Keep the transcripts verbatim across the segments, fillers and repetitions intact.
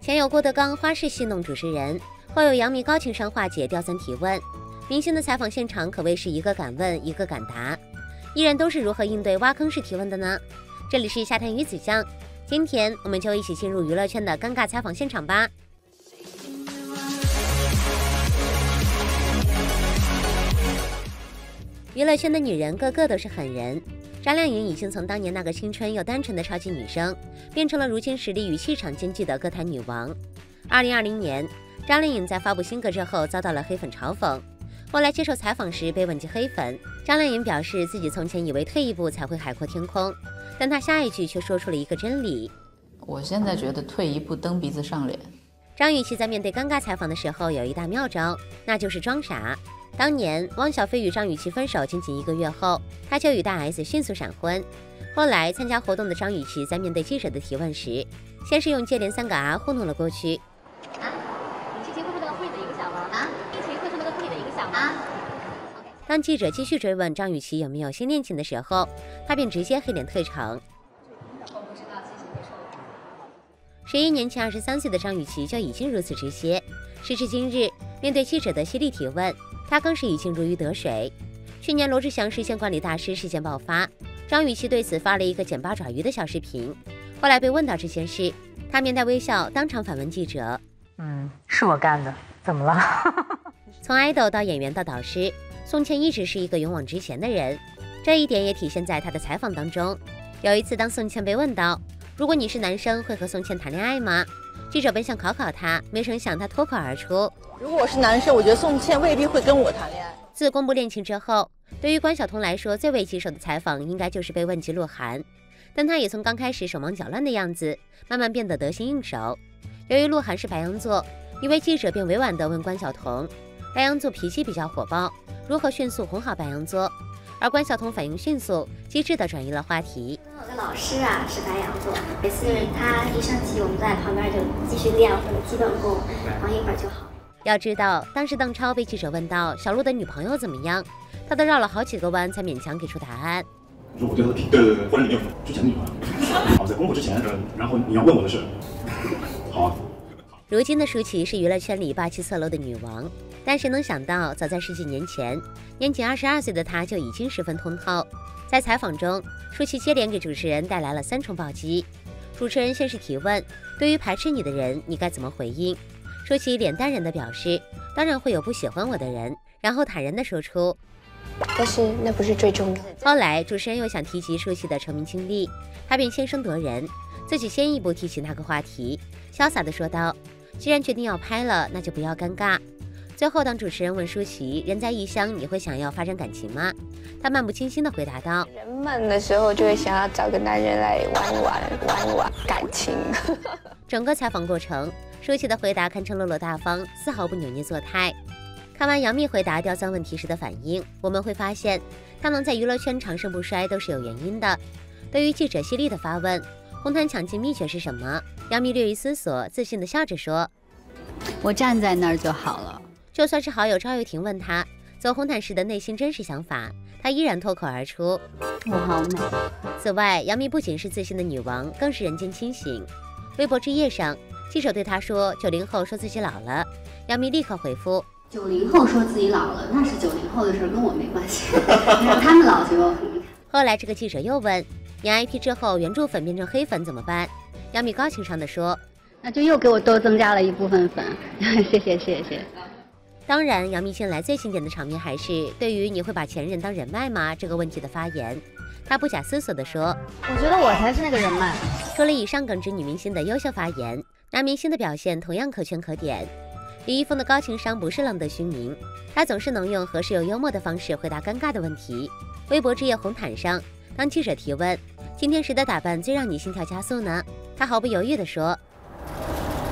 前有郭德纲花式戏弄主持人，后有杨幂高情商化解刁三提问，明星的采访现场可谓是一个敢问一个敢答。艺人都是如何应对挖坑式提问的呢？这里是下探鱼子酱，今天我们就一起进入娱乐圈的尴尬采访现场吧。 娱乐圈的女人个个都是狠人，张靓颖已经从当年那个青春又单纯的超级女生，变成了如今实力与气场兼具的歌坛女王。二零二零年，张靓颖在发布新歌之后遭到了黑粉嘲讽，后来接受采访时被问及黑粉，张靓颖表示自己从前以为退一步才会海阔天空，但她下一句却说出了一个真理：我现在觉得退一步蹬鼻子上脸。张雨绮在面对尴尬采访的时候有一大妙招，那就是装傻。 当年，汪小菲与张雨绮分手仅仅一个月后，她就与大 S 迅速闪婚。后来参加活动的张雨绮在面对记者的提问时，先是用接连三个 R 糊弄了过去。啊，你之前会受到不利的影响吗？啊，之前会受到不利的影响吗？啊。当记者继续追问张雨绮有没有新恋情的时候，她便直接黑脸退场。十一年前，二十三岁的张雨绮就已经如此直接。时至今日，面对记者的犀利提问。 她更是已经如鱼得水。去年罗志祥实现管理大师事件爆发，张雨绮对此发了一个捡八爪鱼的小视频。后来被问到这件事，她面带微笑，当场反问记者：“嗯，是我干的，怎么了？”从爱豆到演员到导师，宋茜一直是一个勇往直前的人，这一点也体现在她的采访当中。有一次，当宋茜被问到如果你是男生会和宋茜谈恋爱吗？ 记者本想考考他，没成想他脱口而出：“如果我是男生，我觉得宋茜未必会跟我谈恋爱。”自公布恋情之后，对于关晓彤来说，最为棘手的采访应该就是被问及鹿晗，但他也从刚开始手忙脚乱的样子，慢慢变得得心应手。由于鹿晗是白羊座，一位记者便委婉地问关晓彤：“白羊座脾气比较火爆，如何迅速哄好白羊座？”而关晓彤反应迅速，机智地转移了话题。 我的老师啊是白羊座，每次他一上棋，我们在旁边就继续练我们的基本功，然后一会儿就好。要知道，当时邓超被记者问到小鹿的女朋友怎么样，他都绕了好几个弯才勉强给出答案。你说我对她挺对，或者你有之前的女朋友，好，在公布之前，然后你要问我的事，好啊。如今的舒淇是娱乐圈里霸气侧漏的女王，但谁能想到，早在十几年前，年仅二十二岁的她就已经十分通透。 在采访中，舒淇接连给主持人带来了三重暴击。主持人先是提问：“对于排斥你的人，你该怎么回应？”舒淇脸淡然地表示：“当然会有不喜欢我的人。”然后坦然地说出：“但是那不是最重要。”后来主持人又想提及舒淇的成名经历，她便先声夺人，自己先一步提起那个话题，潇洒地说道：“既然决定要拍了，那就不要尴尬。” 最后，当主持人问舒淇“人在异乡，你会想要发展感情吗？”她漫不经心地回答道：“人闷的时候就会想要找个男人来玩一玩，玩一玩感情。”整个采访过程，舒淇的回答堪称落落大方，丝毫不扭捏作态。看完杨幂回答刁钻问题时的反应，我们会发现，她能在娱乐圈长盛不衰都是有原因的。对于记者犀利的发问，红毯抢镜秘诀是什么？杨幂略一思索，自信地笑着说：“我站在那儿就好了。” 就算是好友赵又廷问他走红毯时的内心真实想法，他依然脱口而出：“我好美。”此外，杨幂不仅是自信的女王，更是人间清醒。微博之夜上，记者对她说：“九零后说自己老了。”杨幂立刻回复：“九零后说自己老了，那是九零后的事，跟我没关系。让他们老就有什么。”后来，这个记者又问：“演 I P 之后，原著粉变成黑粉怎么办？”杨幂高情商地说：“那就又给我多增加了一部分粉，谢谢谢谢。” 当然，杨幂近来最经典的场面还是对于“你会把前任当人脉吗”这个问题的发言。她不假思索地说：“我觉得我才是那个人脉。”除了以上耿直女明星的优秀发言，男明星的表现同样可圈可点。李易峰的高情商不是浪得虚名，他总是能用合适又幽默的方式回答尴尬的问题。微博之夜红毯上，当记者提问“今天谁的打扮最让你心跳加速呢？”他毫不犹豫地说：“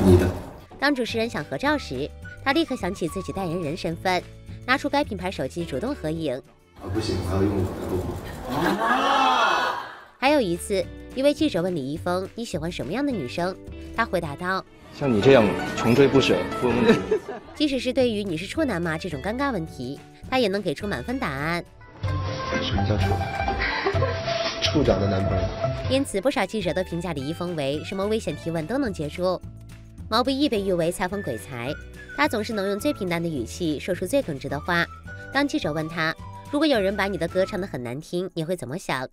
你的。”当主持人想合照时， 他立刻想起自己代言人身份，拿出该品牌手机主动合影。啊，不行，我要用我的logo。还有一次，一位记者问李易峰：“你喜欢什么样的女生？”他回答道：“像你这样穷追不舍，不问问题。”即使是对于“你是处男吗”这种尴尬问题，他也能给出满分答案。什么叫处男？处长的男朋友。因此，不少记者都评价李易峰为什么危险提问都能接住。毛不易被誉为采访鬼才，他总是能用最平淡的语气说出最耿直的话。当记者问他，如果有人把你的歌唱得很难听，你会怎么想？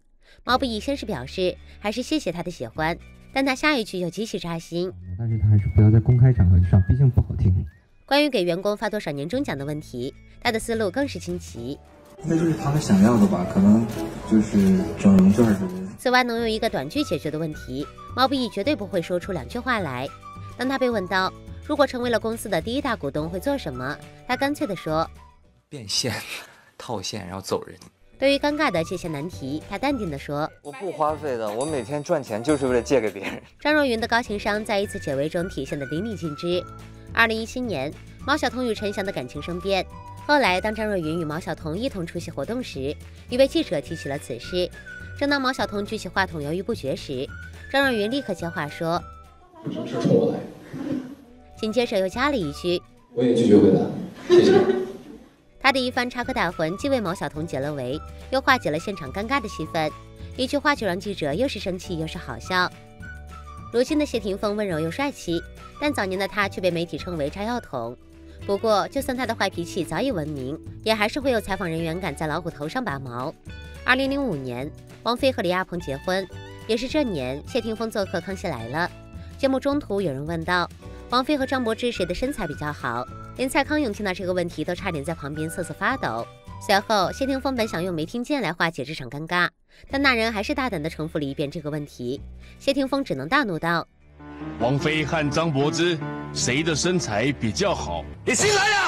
毛不易先是表示还是谢谢他的喜欢，但他下一句就极其扎心。但是他还是不要在公开场合上，毕竟不好听。关于给员工发多少年终奖的问题，他的思路更是新奇。那就是他们想要的吧，可能就是整容券之类的。此外，能用一个短句解决的问题，毛不易绝对不会说出两句话来。当他被问到如果成为了公司的第一大股东会做什么，他干脆地说：变现、套现，然后走人。对于尴尬的界限难题，他淡定地说：我不花费的，我每天赚钱就是为了借给别人。张若昀的高情商在一次解围中体现得淋漓尽致。二零一七年，毛晓彤与陈翔的感情生变。后来，当张若昀与毛晓彤一同出席活动时，一位记者提起了此事。正当毛晓彤举起话筒犹豫不决时，张若昀立刻接话说：什么事冲我来？紧接着又加了一句：我也拒绝回答，谢谢。他的一番插科打诨，既为毛晓彤解了围，又化解了现场尴尬的气氛。一句话就让记者又是生气又是好笑。如今的谢霆锋温柔又帅气，但早年的他却被媒体称为炸药桶。不过，就算他的坏脾气早已闻名，也还是会有采访人员敢在老虎头上拔毛。二零零五年，王菲和李亚鹏结婚，也是这年，谢霆锋做客《康熙来了》。节目中途有人问到王菲和张柏芝谁的身材比较好，连蔡康永听到这个问题都差点在旁边瑟瑟发抖。随后谢霆锋本想用没听见来化解这场尴尬，但那人还是大胆地重复了一遍这个问题。谢霆锋只能大怒道：王菲和张柏芝谁的身材比较好，你信来呀！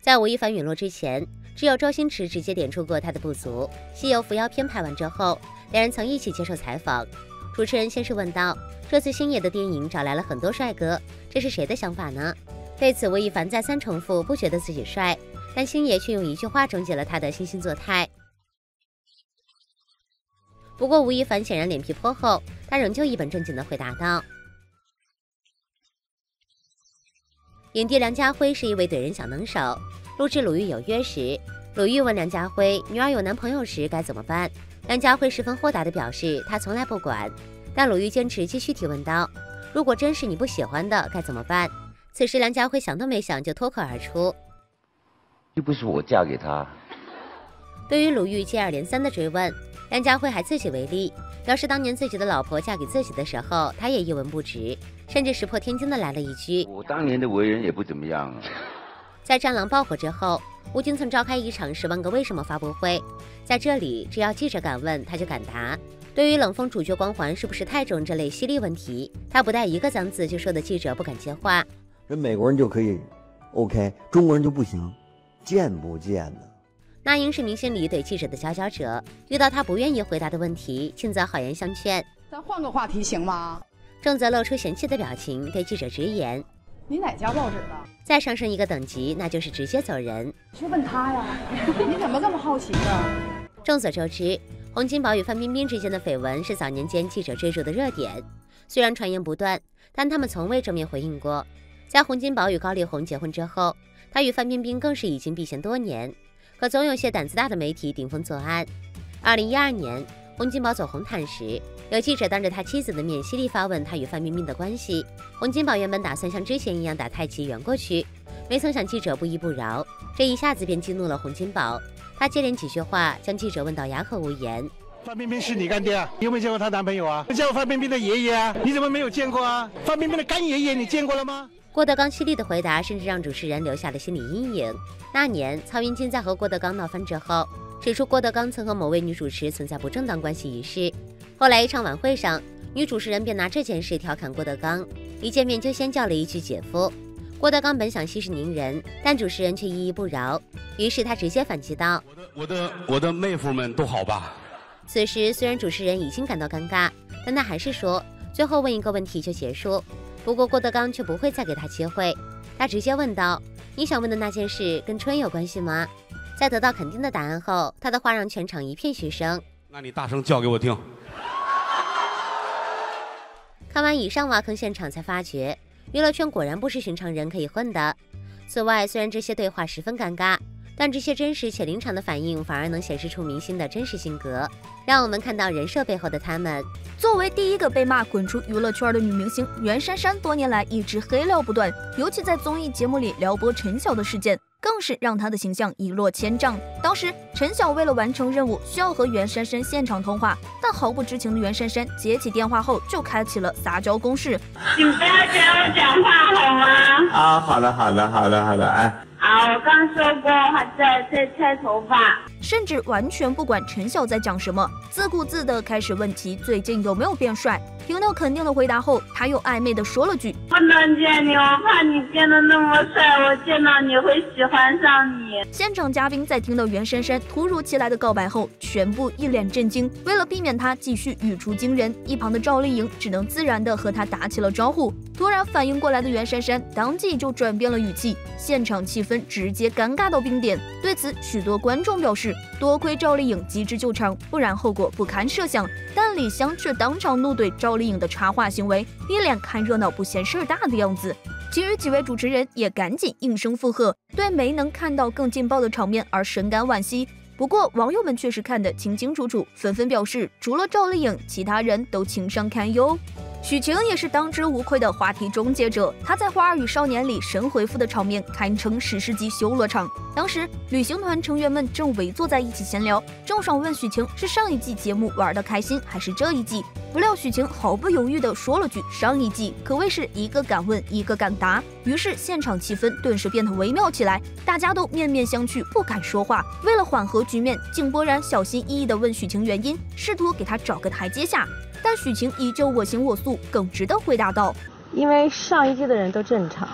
在吴亦凡陨落之前，只有周星驰直接点出过他的不足。西游伏妖篇拍完之后，两人曾一起接受采访。主持人先是问到这次星爷的电影找来了很多帅哥，这是谁的想法呢？对此吴亦凡再三重复不觉得自己帅，但星爷却用一句话终结了他的惺惺作态。不过吴亦凡显然脸皮颇厚，他仍旧一本正经地回答道：影帝梁家辉是一位怼人小能手。录制《鲁豫有约》时，鲁豫问梁家辉女儿有男朋友时该怎么办，梁家辉十分豁达地表示他从来不管，但鲁豫坚持继续提问道：如果真是你不喜欢的该怎么办？此时梁家辉想都没想就脱口而出：又不是我嫁给他。对于鲁豫接二连三的追问，梁家辉还自己为例，表示当年自己的老婆嫁给自己的时候，他也一文不值，甚至石破天惊地来了一句：我当年的为人也不怎么样啊。在《战狼》爆火之后，吴京曾召开一场《十万个为什么》发布会，在这里只要记者敢问，他就敢答。对于冷锋主角光环是不是太重这类犀利问题，他不带一个脏字就说的记者不敢接话。人美国人就可以 OK， 中国人就不行，贱不贱呢？那英是明星里怼记者的佼佼者，遇到他不愿意回答的问题，尽则好言相劝：咱换个话题行吗？正则露出嫌弃的表情，对记者直言：你哪家报纸的？再上升一个等级，那就是直接走人。去问他呀，你怎么这么好奇呢？众所周知，洪金宝与范冰冰之间的绯闻是早年间记者追逐的热点。虽然传言不断，但他们从未正面回应过。在洪金宝与高丽红结婚之后，他与范冰冰更是已经避嫌多年。可总有些胆子大的媒体顶风作案。二零一二年，洪金宝走红毯时，有记者当着他妻子的面犀利发问他与范冰冰的关系。洪金宝原本打算像之前一样打太极圆过去，没曾想记者不依不饶，这一下子便激怒了洪金宝。他接连几句话将记者问到哑口无言。范冰冰是你干爹啊？你有没有见过她男朋友啊？你见过范冰冰的爷爷啊？你怎么没有见过啊？范冰冰的干爷爷你见过了吗？郭德纲犀利的回答甚至让主持人留下了心理阴影。那年曹云金在和郭德纲闹翻之后，指出郭德纲曾和某位女主持存在不正当关系一事。后来一场晚会上，女主持人便拿这件事调侃郭德纲，一见面就先叫了一句姐夫。郭德纲本想息事宁人，但主持人却依依不饶，于是他直接反击道：我的我的妹夫们都好吧。此时虽然主持人已经感到尴尬，但他还是说最后问一个问题就结束。不过郭德纲却不会再给他机会，他直接问道：你想问的那件事跟春有关系吗？在得到肯定的答案后，他的话让全场一片嘘声。那你大声叫给我听。看完以上挖坑现场，才发觉娱乐圈果然不是寻常人可以混的。此外，虽然这些对话十分尴尬，但这些真实且临场的反应反而能显示出明星的真实性格，让我们看到人设背后的他们。作为第一个被骂滚出娱乐圈的女明星，袁姗姗多年来一直黑料不断，尤其在综艺节目里撩拨陈晓的事件，更是让她的形象一落千丈。当时，陈晓为了完成任务，需要和袁姗姗现场通话，但毫不知情的袁姗姗接起电话后就开启了撒娇攻势：“你不要这样讲话好吗？”啊，好了，好了，好了，好了，哎。 啊，我刚说过还在在拆头发，甚至完全不管陈晓在讲什么，自顾自的开始问其最近有没有变帅。听到肯定的回答后，他又暧昧的说了句：“不能见你，我怕你变得那么帅，我见到你会喜欢上你。”现场嘉宾在听到袁姗姗突如其来的告白后，全部一脸震惊。为了避免他继续语出惊人，一旁的赵丽颖只能自然的和他打起了招呼。突然反应过来的袁姗姗当即就转变了语气，现场气氛 分直接尴尬到冰点。对此，许多观众表示，多亏赵丽颖及时救场，不然后果不堪设想。但李湘却当场怒怼赵丽颖的插话行为，一脸看热闹不嫌事儿大的样子。其余几位主持人也赶紧应声附和，对没能看到更劲爆的场面而深感惋惜。 不过，网友们却是看得清清楚楚，纷纷表示，除了赵丽颖，其他人都情商堪忧。许晴也是当之无愧的话题终结者，她在《花儿与少年》里神回复的场面堪称史诗级修罗场。当时，旅行团成员们正围坐在一起闲聊，郑爽问许晴是上一季节目玩的开心，还是这一季？不料许晴毫不犹豫地说了句“上一季”，可谓是一个敢问，一个敢答。 于是现场气氛顿时变得微妙起来，大家都面面相觑，不敢说话。为了缓和局面，井柏然小心翼翼地问许晴原因，试图给她找个台阶下。但许晴依旧我行我素，耿直地回答道：“因为上一季的人都正常。”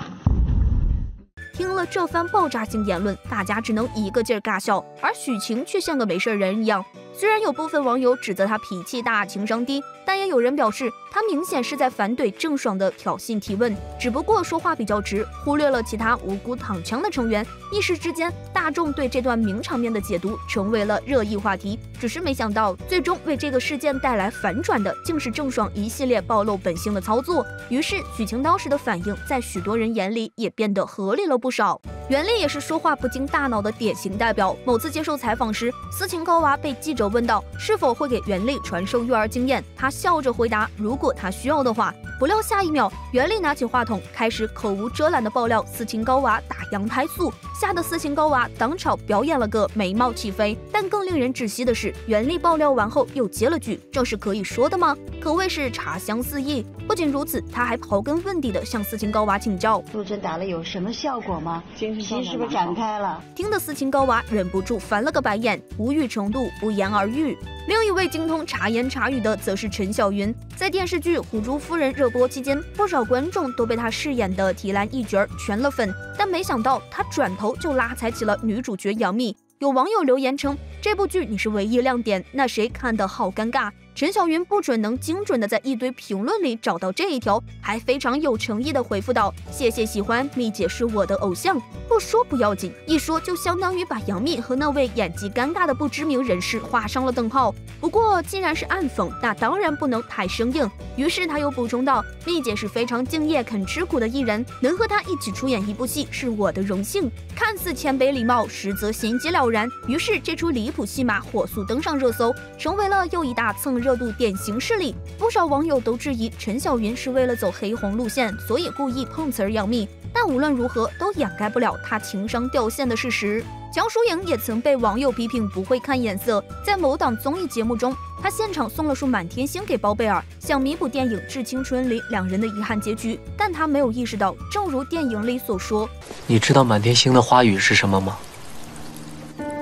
听了这番爆炸性言论，大家只能一个劲儿尬笑，而许晴却像个没事人一样。虽然有部分网友指责她脾气大、情商低，但也有人表示她明显是在反怼郑爽的挑衅提问，只不过说话比较直，忽略了其他无辜躺枪的成员。一时之间，大众对这段名场面的解读成为了热议话题。只是没想到，最终为这个事件带来反转的，竟是郑爽一系列暴露本性的操作。于是，许晴当时的反应，在许多人眼里也变得合理了 不少。袁立也是说话不经大脑的典型代表。某次接受采访时，斯琴高娃被记者问到是否会给袁立传授育儿经验，她笑着回答：“如果她需要的话。”不料下一秒，袁立拿起话筒，开始口无遮拦的爆料斯琴高娃打羊胎素，吓得斯琴高娃当场表演了个眉毛起飞。但更令人窒息的是，袁立爆料完后又接了句：“这是可以说的吗？”可谓是茶香四溢。不仅如此，她还刨根问底的向斯琴高娃请教：“入针打了有什么效果？ 吗？皮是不是展开了？”听得斯琴高娃忍不住翻了个白眼，无语程度不言而喻。另一位精通茶言茶语的，则是陈晓云。在电视剧《虎珠夫人》热播期间，不少观众都被她饰演的提篮一角圈了粉，但没想到她转头就拉踩起了女主角杨幂。有网友留言称：“这部剧你是唯一亮点，那谁看得好尴尬。” 陈晓云不准能精准的在一堆评论里找到这一条，还非常有诚意的回复道：“谢谢喜欢，幂姐是我的偶像。”不说不要紧，一说就相当于把杨幂和那位演技尴尬的不知名人士画上了等号。不过既然是暗讽，那当然不能太生硬。于是他又补充道：“幂姐是非常敬业、肯吃苦的艺人，能和她一起出演一部戏是我的荣幸。”看似谦卑礼貌，实则心机了然。于是这出离谱戏码火速登上热搜，成为了又一大蹭 热度典型事例，不少网友都质疑陈晓云是为了走黑红路线，所以故意碰瓷儿杨幂。但无论如何，都掩盖不了她情商掉线的事实。乔淑莹也曾被网友批评不会看眼色，在某档综艺节目中，她现场送了束满天星给包贝尔，想弥补电影《致青春》里两人的遗憾结局。但她没有意识到，正如电影里所说：“你知道满天星的花语是什么吗？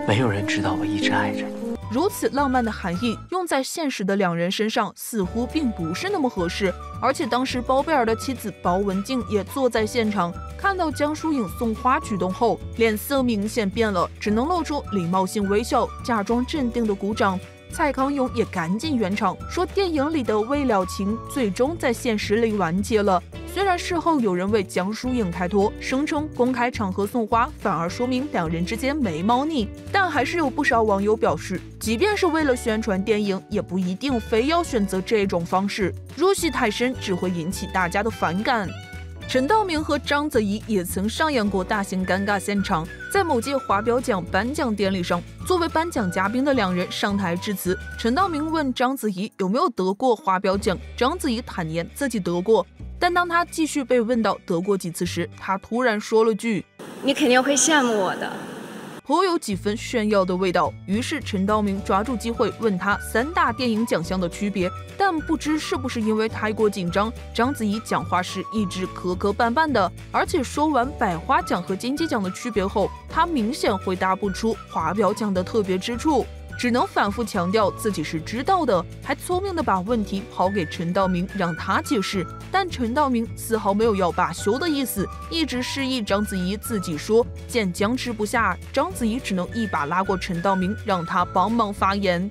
没有人知道我一直爱着你。” 如此浪漫的含义用在现实的两人身上，似乎并不是那么合适。而且当时包贝尔的妻子包文婧也坐在现场，看到江疏影送花举动后，脸色明显变了，只能露出礼貌性微笑，假装镇定的鼓掌。蔡康永也赶紧圆场，说电影里的未了情最终在现实里完结了。 虽然事后有人为江疏影开脱，声称公开场合送花反而说明两人之间没猫腻，但还是有不少网友表示，即便是为了宣传电影，也不一定非要选择这种方式，入戏太深只会引起大家的反感。陈道明和章子怡也曾上演过大型尴尬现场。在某届华表奖颁奖典礼上，作为颁奖嘉宾的两人上台致辞。陈道明问章子怡有没有得过华表奖，章子怡坦言自己得过，但当她继续被问到得过几次时，她突然说了句：“你肯定会羡慕我的。”颇有几分炫耀的味道。于是陈道明抓住机会问他三大电影奖项的区别，但不知是不是因为太过紧张，章子怡讲话时一直磕磕绊绊的，而且说完百花奖和金鸡奖的区别后，她明显回答不出华表奖的特别之处，只能反复强调自己是知道的，还聪明的把问题抛给陈道明让他解释。但陈道明丝毫没有要罢休的意思，一直示意章子怡自己说。见僵持不下，章子怡只能一把拉过陈道明，让他帮忙发言。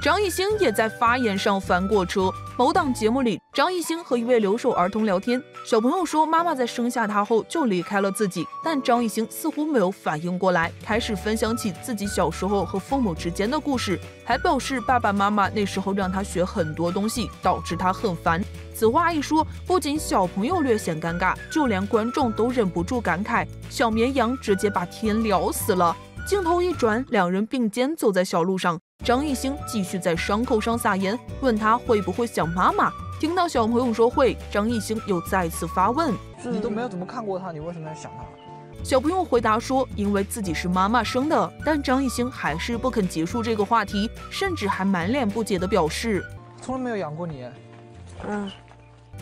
张艺兴也在发言上翻过车。某档节目里，张艺兴和一位留守儿童聊天，小朋友说妈妈在生下他后就离开了自己，但张艺兴似乎没有反应过来，开始分享起自己小时候和父母之间的故事，还表示爸爸妈妈那时候让他学很多东西，导致他很烦。此话一说，不仅小朋友略显尴尬，就连观众都忍不住感慨，小绵羊直接把天聊死了。镜头一转，两人并肩走在小路上，张艺兴继续在伤口上撒盐，问他会不会想妈妈。听到小朋友说会，张艺兴又再次发问：“你都没有怎么看过他，你为什么要想他？”小朋友回答说：“因为自己是妈妈生的。”但张艺兴还是不肯结束这个话题，甚至还满脸不解地表示：“从来没有养过你。”嗯，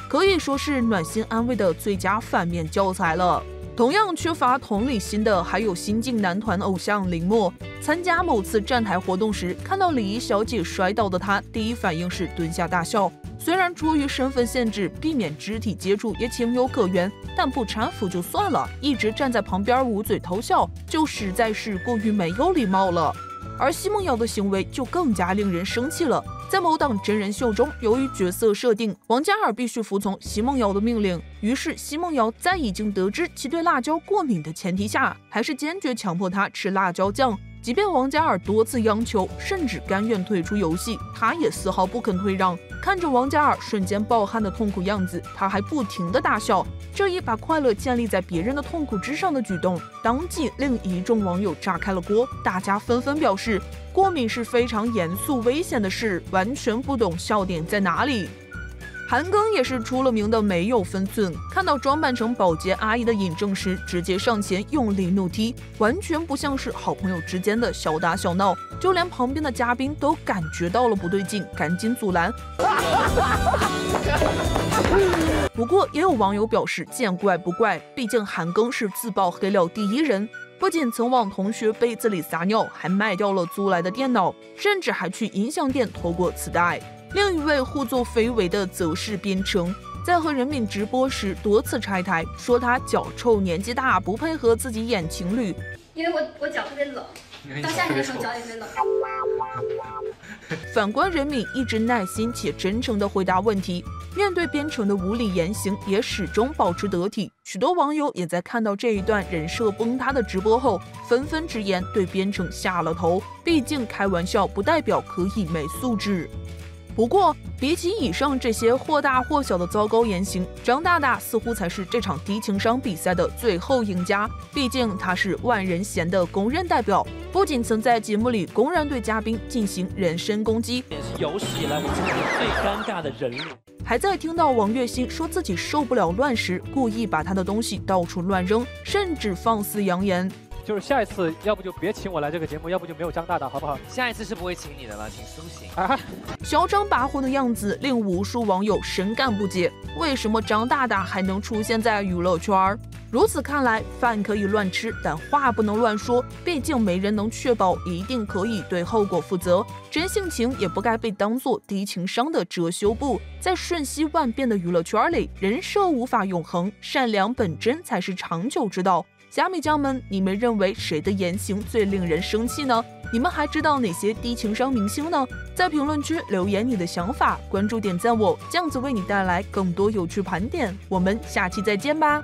可以说是暖心安慰的最佳反面教材了。同样缺乏同理心的还有新晋男团偶像林默。参加某次站台活动时，看到礼仪小姐摔倒的他，第一反应是蹲下大笑。虽然出于身份限制，避免肢体接触也情有可原，但不搀扶就算了，一直站在旁边捂嘴偷笑，就实在是过于没有礼貌了。而奚梦瑶的行为就更加令人生气了。在某档真人秀中，由于角色设定，王嘉尔必须服从奚梦瑶的命令，于是奚梦瑶在已经得知其对辣椒过敏的前提下，还是坚决强迫她吃辣椒酱。即便王嘉尔多次央求，甚至甘愿退出游戏，她也丝毫不肯退让。看着王嘉尔瞬间暴汗的痛苦样子，她还不停地大笑。这一把快乐建立在别人的痛苦之上的举动，当即令一众网友炸开了锅，大家纷纷表示，过敏是非常严肃危险的事，完全不懂笑点在哪里。韩庚也是出了名的没有分寸，看到装扮成保洁阿姨的尹正时，直接上前用力怒踢，完全不像是好朋友之间的小打小闹，就连旁边的嘉宾都感觉到了不对劲，赶紧阻拦。不过也有网友表示见怪不怪，毕竟韩庚是自曝黑料第一人，不仅曾往同学杯子里撒尿，还卖掉了租来的电脑，甚至还去音像店偷过磁带。另一位互作非为的则是边城，在和人民直播时多次拆台，说他脚臭、年纪大、不配合自己演情侣。因为我我脚特别冷，到夏天的时候脚也特别冷。反观人民一直耐心且真诚地回答问题，面对边城的无理言行也始终保持得体。许多网友也在看到这一段人设崩塌的直播后，纷纷直言对边城下了头，毕竟开玩笑不代表可以没素质。不过，比起以上这些或大或小的糟糕言行，张大大似乎才是这场低情商比赛的最后赢家。毕竟他是万人嫌的公认代表，不仅曾在节目里公然对嘉宾进行人身攻击，也是有史以来我经历最尴尬的人物。还在听到王栎鑫说自己受不了乱时，故意把他的东西到处乱扔，甚至放肆扬言，就是下一次要不就别请我来这个节目，要不就没有张大大，好不好？下一次是不会请你的了，请苏醒啊！嚣张跋扈的样子令无数网友深感不解，为什么张大大还能出现在娱乐圈？如此看来，饭可以乱吃，但话不能乱说，毕竟没人能确保一定可以对后果负责。真性情也不该被当作低情商的遮羞布。在瞬息万变的娱乐圈里，人设无法永恒，善良本真才是长久之道。虾米酱们，你们认为谁的言行最令人生气呢？你们还知道哪些低情商明星呢？在评论区留言你的想法，关注点赞我，这样子为你带来更多有趣盘点。我们下期再见吧。